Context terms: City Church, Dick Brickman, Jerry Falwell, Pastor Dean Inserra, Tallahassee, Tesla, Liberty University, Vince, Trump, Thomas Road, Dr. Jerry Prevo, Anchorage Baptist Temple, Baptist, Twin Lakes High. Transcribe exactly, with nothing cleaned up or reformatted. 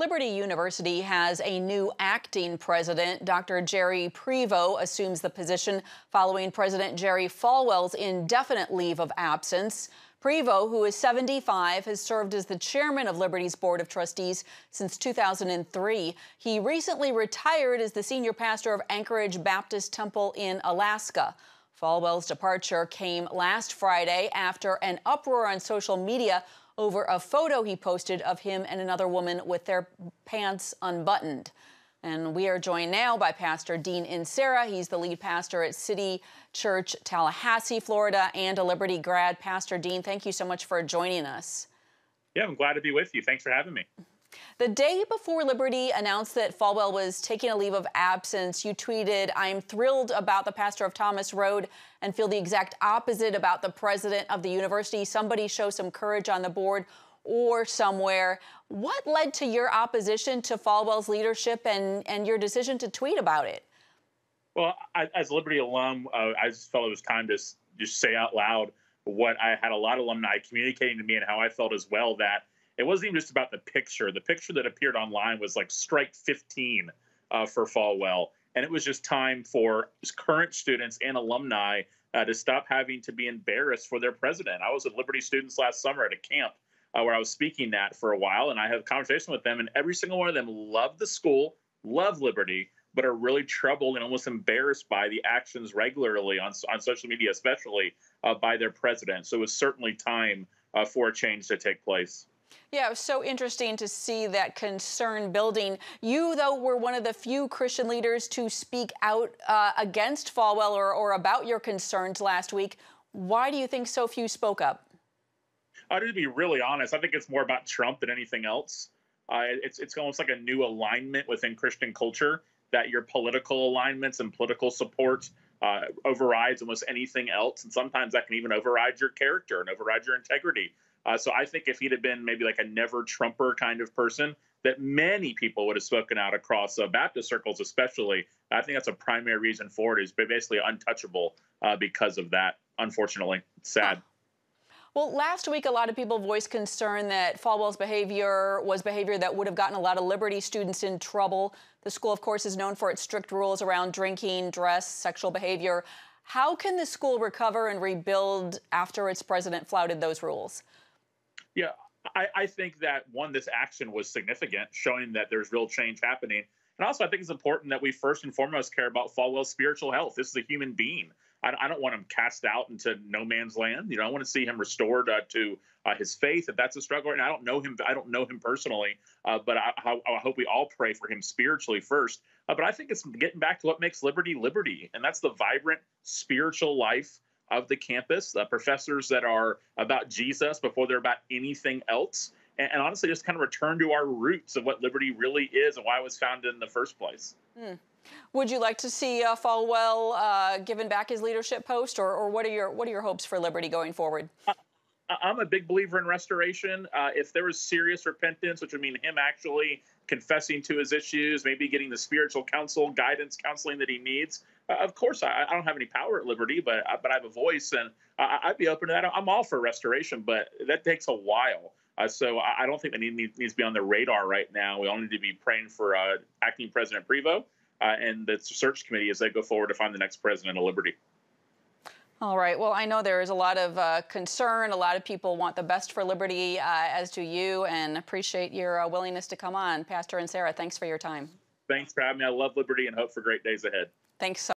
Liberty University has a new acting president. Doctor Jerry Prevo assumes the position following President Jerry Falwell's indefinite leave of absence. Prevo, who is seventy-five, has served as the chairman of Liberty's Board of Trustees since two thousand three. He recently retired as the senior pastor of Anchorage Baptist Temple in Alaska. Falwell's departure came last Friday after an uproar on social media over a photo he posted of him and another woman with their pants unbuttoned. And we are joined now by Pastor Dean Inserra. He's the lead pastor at City Church, Tallahassee, Florida, and a Liberty grad. Pastor Dean, thank you so much for joining us. Yeah, I'm glad to be with you. Thanks for having me. The day before Liberty announced that Falwell was taking a leave of absence, you tweeted, "I'm thrilled about the pastor of Thomas Road and feel the exact opposite about the president of the university. Somebody show some courage on the board or somewhere." What led to your opposition to Falwell's leadership and, and your decision to tweet about it? Well, I, as a Liberty alum, uh, I just felt it was time to just say out loud what I had a lot of alumni communicating to me and how I felt as well, that it wasn't even just about the picture. The picture that appeared online was like strike fifteen uh, for Falwell. And it was just time for current students and alumni uh, to stop having to be embarrassed for their president. I was with Liberty students last summer at a camp uh, where I was speaking at for a while. And I had a conversation with them. And every single one of them loved the school, loved Liberty, but are really troubled and almost embarrassed by the actions regularly on, on social media, especially uh, by their president. So it was certainly time uh, for a change to take place. Yeah, it was so interesting to see that concern building. You, though, were one of the few Christian leaders to speak out uh, against Falwell or, or about your concerns last week. Why do you think so few spoke up? Uh, to be really honest, I think it's more about Trump than anything else. Uh, it's, it's almost like a new alignment within Christian culture that your political alignments and political support uh, overrides almost anything else. And sometimes that can even override your character and override your integrity. Uh, so I think if he'd have been maybe like a never-Trumper kind of person, that many people would have spoken out across uh, Baptist circles especially. I think that's a primary reason for it, is basically untouchable uh, because of that, unfortunately. It's sad. Huh. Well, last week, a lot of people voiced concern that Falwell's behavior was behavior that would have gotten a lot of Liberty students in trouble. The school, of course, is known for its strict rules around drinking, dress, sexual behavior. How can the school recover and rebuild after its president flouted those rules? Yeah, I, I think that, one, this action was significant, showing that there's real change happening. And also, I think it's important that we first and foremost care about Falwell's spiritual health. This is a human being. I, I don't want him cast out into no man's land. You know, I want to see him restored uh, to uh, his faith, if that's a struggle. And I don't know him. I don't know him personally, uh, but I, I, I hope we all pray for him spiritually first. Uh, but I think it's getting back to what makes Liberty Liberty, and that's the vibrant spiritual life of the campus, the professors that are about Jesus before they're about anything else, and, and honestly just kind of return to our roots of what Liberty really is and why it was founded in the first place. Mm. Would you like to see uh, Falwell uh, giving back his leadership post, or, or what are your what are your hopes for Liberty going forward? Uh, I'm a big believer in restoration. Uh, if there was serious repentance, which would mean him actually confessing to his issues, maybe getting the spiritual counsel, guidance, counseling that he needs. Uh, of course, I, I don't have any power at Liberty, but I, but I have a voice, and I, I'd be open to that. I'm all for restoration, but that takes a while. Uh, so I, I don't think that need, needs to be on the radar right now. We all need to be praying for uh, Acting President Prevo uh, and the search committee as they go forward to find the next president of Liberty. All right. Well, I know there is a lot of uh, concern. A lot of people want the best for Liberty, uh, as do you, and appreciate your uh, willingness to come on. Pastor Inserra, thanks for your time. Thanks for having me. I love Liberty and hope for great days ahead. Thanks so much.